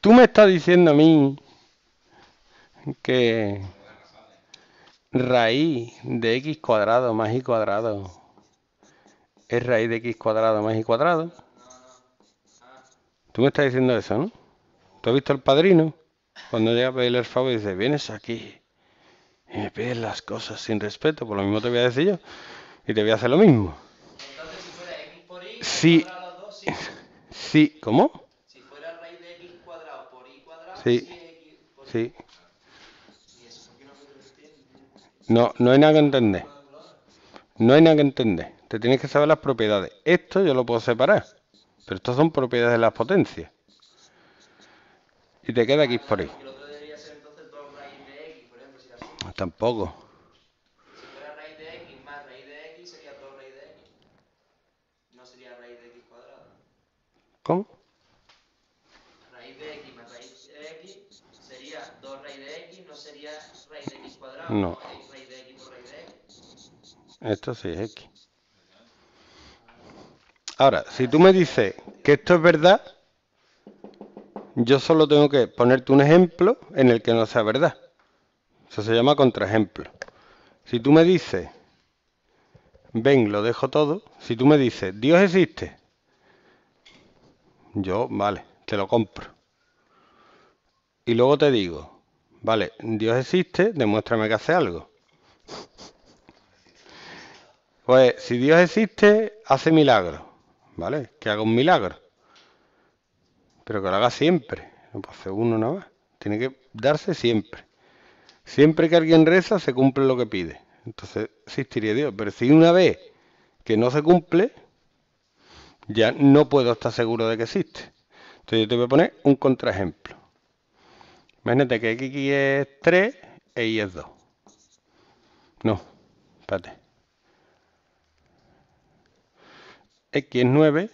Tú me estás diciendo a mí que raíz de x cuadrado más y cuadrado es raíz de x cuadrado más y cuadrado. Tú me estás diciendo eso, ¿no? ¿Tú has visto El Padrino? Cuando llega a pedirle el favor y dice, vienes aquí y me pides las cosas sin respeto, por lo mismo te voy a decir yo y te voy a hacer lo mismo. Entonces, si fuera x por y, sí. Dos, sí. Sí, ¿cómo? Si fuera raíz de x cuadrado por y cuadrado, sí, sí es x por y. Sí. No, no hay nada que entender. No hay nada que entender. Te tienes que saber las propiedades. Esto yo lo puedo separar, pero estas son propiedades de las potencias. Y te queda x por y. El otro debería ser entonces 2 raíz de x, por ejemplo, si era así. Tampoco. Si fuera raíz de x más raíz de x sería 2 raíz de x. No sería raíz de x cuadrado. ¿Cómo? Raíz de x más raíz de x sería 2 raíz de x, no sería raíz de x cuadrado. No. Raíz de x por raíz de x. Esto sí es x. Ahora, si tú me dices que esto es verdad, yo solo tengo que ponerte un ejemplo en el que no sea verdad. Eso se llama contraejemplo. Si tú me dices, ven, lo dejo todo. Si tú me dices, Dios existe, yo, vale, te lo compro. Y luego te digo, vale, Dios existe, demuéstrame que hace algo. Pues si Dios existe, hace milagros. Vale, que haga un milagro. Pero que lo haga siempre. No puede hacer uno nada más. Tiene que darse siempre. Siempre que alguien reza, se cumple lo que pide. Entonces existiría Dios. Pero si una vez que no se cumple, ya no puedo estar seguro de que existe. Entonces yo te voy a poner un contraejemplo. Imagínate que x es 3 e y es 2. No, espérate. X es 9.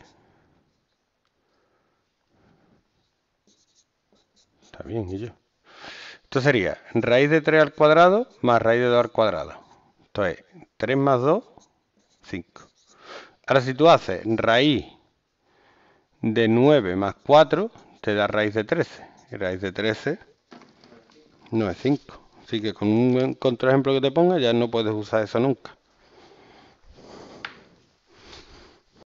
Está bien, y yo. Esto sería raíz de 3 al cuadrado más raíz de 2 al cuadrado. Entonces, 3 más 2, 5. Ahora, si tú haces raíz de 9 más 4, te da raíz de 13. Y raíz de 13 no es 5. Así que con un contraejemplo que te ponga ya no puedes usar eso nunca.